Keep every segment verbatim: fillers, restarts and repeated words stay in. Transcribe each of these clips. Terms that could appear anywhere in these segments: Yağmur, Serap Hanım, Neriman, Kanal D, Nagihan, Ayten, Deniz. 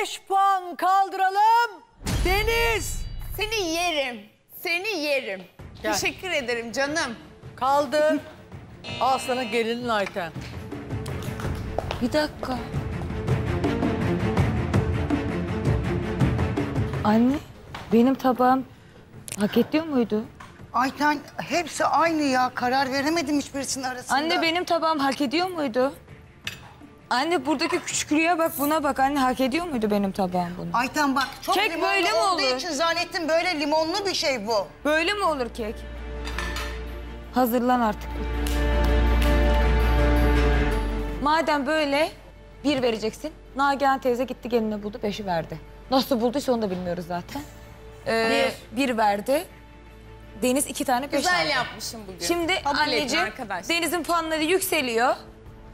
beş puan kaldıralım. Deniz. Seni yerim. Seni yerim. Gel. Teşekkür ederim canım. Kaldır. Al sana gelinin Ayten. Bir dakika. Anne, benim tabağım hak ediyor muydu? Ayten, hepsi aynı ya. Karar veremedim hiçbirisinin arasında. Anne, benim tabağım hak ediyor muydu? Anne, buradaki küçüklüğe bak, buna bak. Anne, hak ediyor muydu benim tabağım bunu? Ayten bak, çok kek limonlu böyle mi olduğu olur? için zannettim böyle limonlu bir şey bu. Böyle mi olur kek? Hazırlan artık. Madem böyle bir vereceksin. Nagihan teyze gitti, geline buldu, beşi verdi. Nasıl bulduysa onu da bilmiyoruz zaten. Ee, bir. bir verdi. Deniz iki tane beş Güzel aldı. yapmışım bugün. Şimdi Kabul anneciğim, Deniz'in puanları yükseliyor.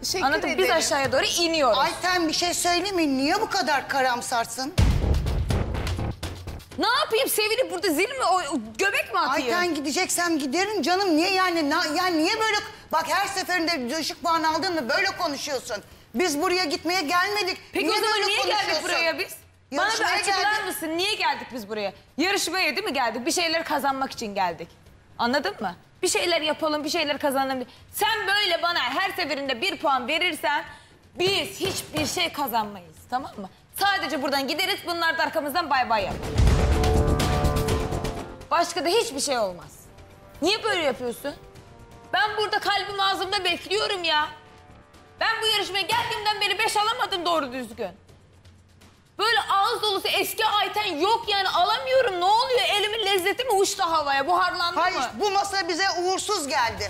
Teşekkür Anladım, ederim. Biz aşağıya doğru iniyoruz. Ayten, bir şey söyleyeyim mi? Niye bu kadar karamsarsın? Ne yapayım? Sevilip burada zil mi, o, göbek mi atayım? Ayten, gideceksem giderim canım. Niye yani? Na, yani niye böyle... Bak, her seferinde düşük puan aldın mı böyle konuşuyorsun. Biz buraya gitmeye gelmedik. Peki niye o zaman niye geldik buraya biz? Yarışmaya Bana bir açıklar geldik. mısın? Niye geldik biz buraya? Yarışmaya değil mi geldik? Bir şeyler kazanmak için geldik. Anladın mı? Bir şeyler yapalım, bir şeyler kazanalım. Sen böyle bana her seferinde bir puan verirsen biz hiçbir şey kazanmayız, tamam mı? Sadece buradan gideriz, bunlar da arkamızdan bay bay yapar. Başka da hiçbir şey olmaz. Niye böyle yapıyorsun? Ben burada kalbim ağzımda bekliyorum ya. Ben bu yarışmaya geldiğimden beri beş alamadım doğru düzgün. Böyle ağız dolusu eski Ayten yok yani, alamıyorum. Ne oluyor? Elimin lezzeti mi uçtu havaya? Buharlandı Hayır, mı? Hayır, bu masa bize uğursuz geldi.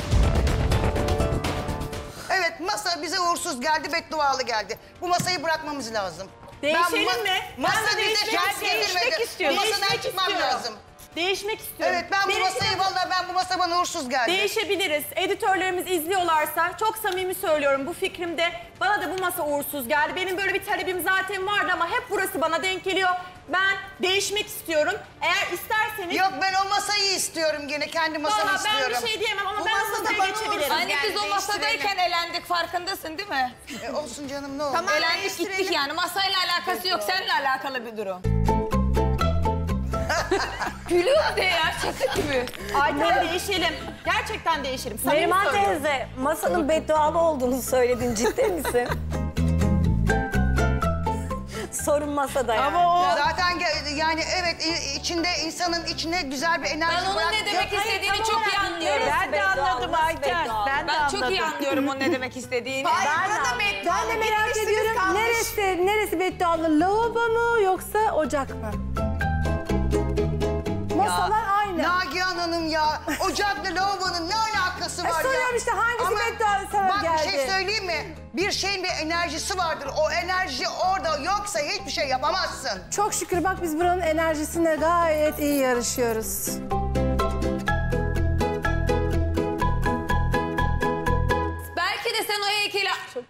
Evet, masa bize uğursuz geldi, beddualı geldi. Bu masayı bırakmamız lazım. Değişelim ben, mi? Masa ben de bize değişmek istiyorum. Bu masadan çıkmam lazım. Değişmek istiyorum. Evet, ben bu masayı, vallahi ben bu masa bana uğursuz geldi. Değişebiliriz. Editörlerimiz izliyorlarsa çok samimi söylüyorum bu fikrimde. Bana da bu masa uğursuz geldi. Benim böyle bir talebim zaten vardı ama hep burası bana denk geliyor. Ben değişmek istiyorum. Eğer isterseniz... Yok, ben o masayı istiyorum gene. Kendi masamı Vallahi istiyorum. Valla ben bir şey diyemem ama bu ben masaya geçebilirim. Anne, biz o masadayken elendik, farkındasın değil mi? E, olsun canım, ne olur. Tamam, elendik gittik yani. Masayla alakası yok, seninle alakalı bir durum. Gülüyor de ya, şaka gibi. Ayten, değişelim. Gerçekten değişelim. Neriman teyze, masanın beddualı olduğunu söyledin, ciddi misin? Sorun masada yani. Ama o... Zaten yani evet, içinde, insanın içine güzel bir enerji bırak. Ben onun ne demek istediğini çok iyi anlıyorum. Ben de anladım Ayten. Ben çok iyi anlıyorum onun ne demek istediğini. Ben de merak ediyorum, neresi, neresi beddualı? Lavabo mu yoksa ocak mı? Masalar aynı. Nagihan Hanım ya, ocakla lavabonun ne alakası var e, ya? Söylüyorum işte, hangisi beddualı sana geldi? Bak, bir şey söyleyeyim mi? Bir şeyin bir enerjisi vardır. O enerji orada yoksa hiçbir şey yapamazsın. Çok şükür bak, biz buranın enerjisine gayet iyi yarışıyoruz. Belki de sen o heykeli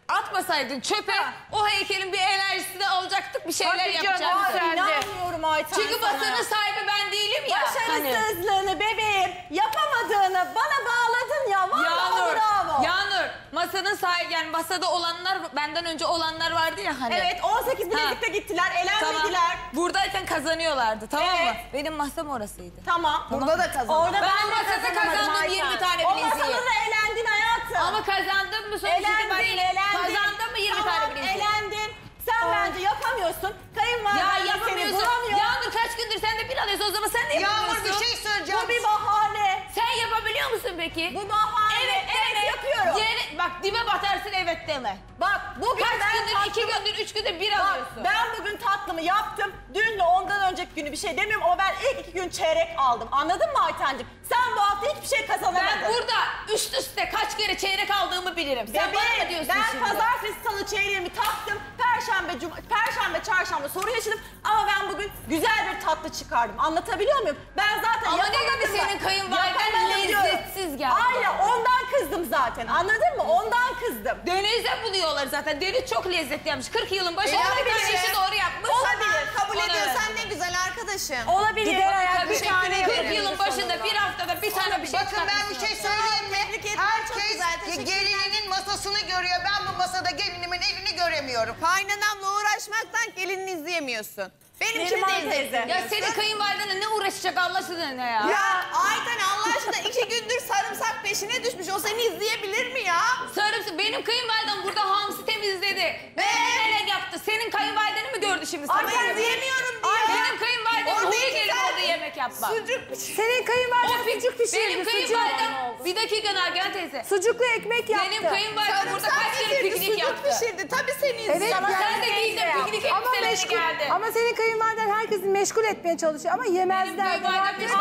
atmasaydın çöpe, ha. o heykelin bir enerjisini alacaktık, bir şeyler yapacaktık. İnanmıyorum Ayten. Çünkü masanın sahibi ben değilim ya. Başarısızlığını bebeğim, yapamadığını bana bağladın ya. Vallahi Yağmur, bravo. Yağmur, masanın sahibi yani masada olanlar, benden önce olanlar vardı ya hani. Evet, on sekiz birlikte gittiler, elenmediler. Tamam. Buradayken kazanıyorlardı, tamam evet. mı? Benim masam orasıydı. Tamam. Burada tamam. da kazandım. Ben, ben masada kazandım yirmi tane bileziği. O masada da elendin hayatım. Ama kazandın mı? Sonuçta ben kazandım mı yirmi tamam, tane bileziği? Elendin. Sen Aa. bence yapamıyorsun. Kayınvalide ya, seni bulamıyor. Yağmur, kaç gündür sen de bir alıyorsun, o zaman sen de yapamıyorsun. Yağmur, bir şey söyleyeceğim. Bu bir bahane. Sen yapabiliyor musun peki? Bu bahane. Evet, evet, evet yapıyorum. Yere, bak dibe batarsın, evet deme. Bak bugün kaç gündür, tatlımı, iki gündür, üç gündür bir alıyorsun. Bak, ben bugün tatlımı yaptım. Dünle ondan önceki günü bir şey demiyorum ama ben ilk iki gün çeyrek aldım. Anladın mı Aytenciğim? Sen bu hafta hiçbir şey kazanamadın. Ben burada üst üste kaç kere çeyrek aldığımı bilirim. Sen Bebeğim, bana mı diyorsun ben şimdi? Ben pazartesi salı çeyreğimi taktım. Perşembe, cuma, perşembe, çarşamba soru yaşadım ama ben bugün güzel bir tatlı çıkardım. Anlatabiliyor muyum? Ben zaten ama yapamadım. Ama ne gibi senin kayınvaliden lezzetsiz geldi. Aynen, ondan kızdım zaten. Anladın mı? Ondan kızdım. Deniz'e buluyorlar zaten. Deniz çok lezzetli yapmış. kırk yılın başı on bir işi doğru yapmış. Olabilir. Kabul ediyorsan ne güzel arkadaşım. Olabilir. Gider ayak bir tane. kırk yılın başında bir haftada bir tane bir şey çıkartmışsın. Bakın ben bir şey söyleyeyim mi? Herkes gelininin masasında masasını görüyor. Ben bu masada gelinimin elini göremiyorum. Kaynanamla uğraşmaktan gelinini izleyemiyorsun. Benimki teyze. Ya senin kayınvalidene ne uğraşacak Allah aşkına ya? Ya Ayten Allah aşkına iki gündür sarımsak peşine düşmüş. O seni izleyebilir mi ya? Sarımsak. Benim kayınvalidem burada hamsi temizledi. Ben neler yaptı? Senin kayınvalideni mi gördü şimdi? Ay ben diyemiyorum diyor. Benim kayınvalidem oraya gelip orada yemek yapma. Sucuk. Senin kayınvaliden sucuk pişirdi. Benim kayınvalidem bir dakika Nagihan teyze. Sucuklu ekmek yaptı. Benim kayınvalidem burada kaç kere piknik yaptı. Sucuk pişirdi. Tabii seni izledi. Evet. Sen de giydin piknik elbiselerine geldi. Ama senin kayınvalidem Kayınvaliden herkesi meşgul etmeye çalışıyor ama yemezler. Benim kayınvalidem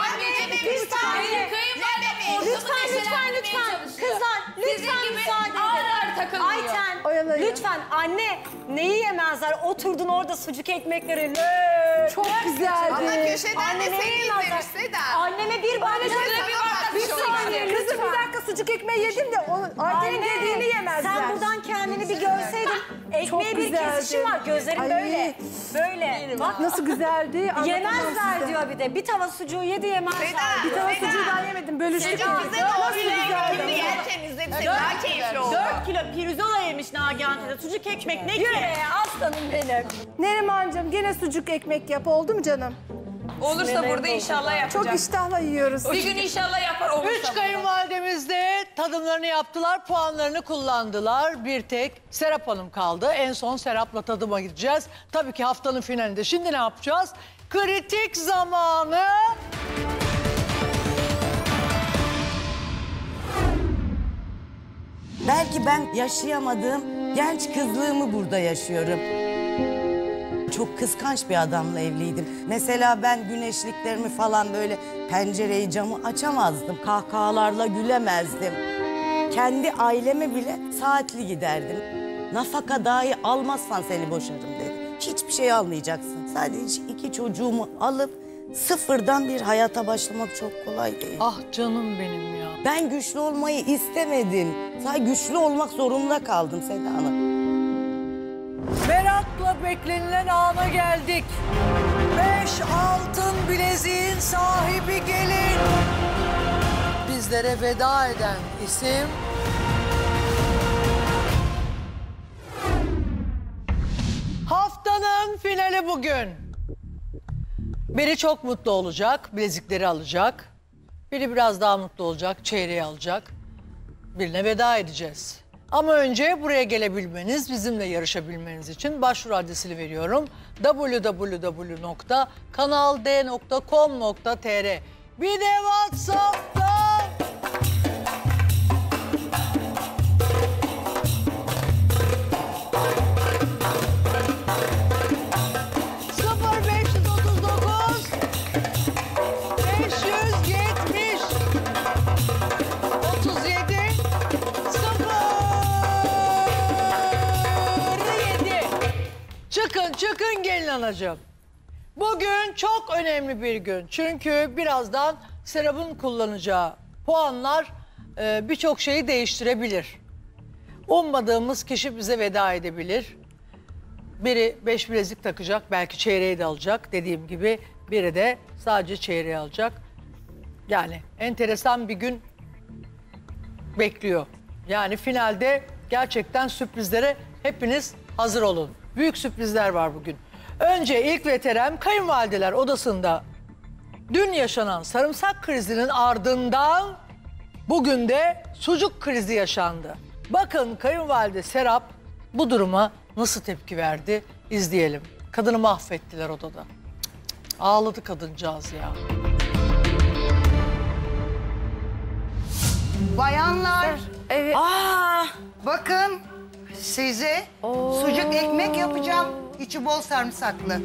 lütfen lütfen lütfen kızlar lütfen müsaade edin. Ayten lütfen anne neyi yemezler? Oturdun orada sucuk ekmekleri. Çok güzeldi. Ama köşeden de seni izlemişse de. Anneme bir bardak bir saniye. Kızım bir dakika sucuk ekmeği yedim de Ayten'in dediğini yemezler. Sen buradan kendini bir görseydin. Ekmeğe bir kesişim var. Gözlerim böyle. Böyle. Bak nasıl güzeldi. Yemezler diyor bir de. Bir tava sucuğu yedi yemezler. Bir tava sucuğu ben yemedim. Bölüştük. Nasıl güzeldi. Şimdi yer temizledim. Daha keyifli oldu. Dört kilo pirzola yemiş Nagihan'da. Sucuk ekmek ne ki? Yürü aslanım benim. Neriman'cığım gene sucuk ekmek yap. Oldu mu canım? Olursa burada inşallah yapacağız. Çok iştahla yiyoruz. Bir gün inşallah yapar olursa. Üç kayınvalidemiz de tadımlarını yaptılar, puanlarını kullandılar. Bir tek Serap Hanım kaldı. En son Serap'la tadıma gideceğiz. Tabii ki haftanın finalinde. Şimdi ne yapacağız? Kritik zamanı. Belki ben yaşayamadığım genç kızlığımı burada yaşıyorum. Çok kıskanç bir adamla evliydim. Mesela ben güneşliklerimi falan böyle pencereyi camı açamazdım. Kahkahalarla gülemezdim. Kendi aileme bile saatli giderdim. Nafaka dahi almazsan seni boşarım dedi. Hiçbir şey almayacaksın. Sadece iki çocuğumu alıp sıfırdan bir hayata başlamak çok kolay değil. Ah canım benim ya. Ben güçlü olmayı istemedim. Sadece güçlü olmak zorunda kaldım Seda Hanım. Merakla beklenilen ana geldik. Beş altın bileziğin sahibi gelin. Bizlere veda eden isim... Haftanın finali bugün. Biri çok mutlu olacak, bilezikleri alacak. Biri biraz daha mutlu olacak, çeyreği alacak. Birine veda edeceğiz. Ama önce buraya gelebilmeniz, bizimle yarışabilmeniz için başvuru adresini veriyorum. w w w nokta kanal d nokta com nokta t r. Bir de WhatsApp'ta. Çıkın, çıkın gelin anacığım. Bugün çok önemli bir gün. Çünkü birazdan Serap'ın kullanacağı puanlar e, birçok şeyi değiştirebilir. Ummadığımız kişi bize veda edebilir. Biri beş bilezik takacak, belki çeyreği de alacak. Dediğim gibi biri de sadece çeyreği alacak. Yani enteresan bir gün bekliyor. Yani finalde gerçekten sürprizlere hepiniz hazır olun. Büyük sürprizler var bugün. Önce ilk veterem kayınvalideler odasında dün yaşanan sarımsak krizinin ardından bugün de sucuk krizi yaşandı. Bakın kayınvalide Serap bu duruma nasıl tepki verdi izleyelim. Kadını mahvettiler odada. Ağladı kadıncağız ya. Bayanlar. Evet. Aa, bakın. Size Oo. sucuk ekmek yapacağım, içi bol sarımsaklı.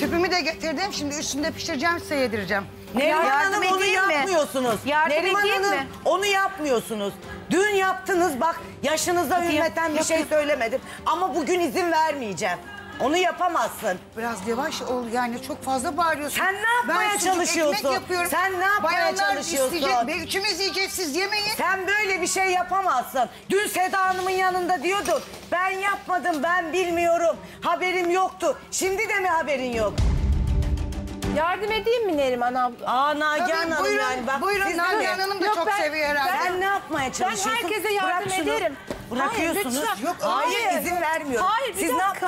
Tüpümü de getirdim, şimdi üstünde pişireceğim, size yedireceğim. Neriman Hanım onu yapmıyorsunuz. Neriman Hanım onu yapmıyorsunuz. Dün yaptınız bak, yaşınıza hürmeten bir şey söylemedim. Ama bugün izin vermeyeceğim. Onu yapamazsın. Biraz yavaş ol yani çok fazla bağırıyorsun. Sen ne yapmaya çalışıyorsun? Sen ne yapmaya Bayanlar çalışıyorsun? Isteyecek, üçümüz yiyeceğiz siz yemeyin. Sen böyle bir şey yapamazsın. Dün Seda Hanım'ın yanında diyordun. Ben yapmadım ben bilmiyorum. Haberim yoktu. Şimdi de mi haberin yok? Yardım edeyim mi Neriman abla? Aa Nagihan Hanım buyurun, yani. Bak, buyurun Nagihan Hanım da yok, çok ben, seviyor herhalde. Ben ne yapmaya çalışıyorsun? Ben herkese yardım Bırak ederim. Bırakıyorsunuz. Hayır, yok, hayır, hayır izin vermiyorum. Hayır, siz ne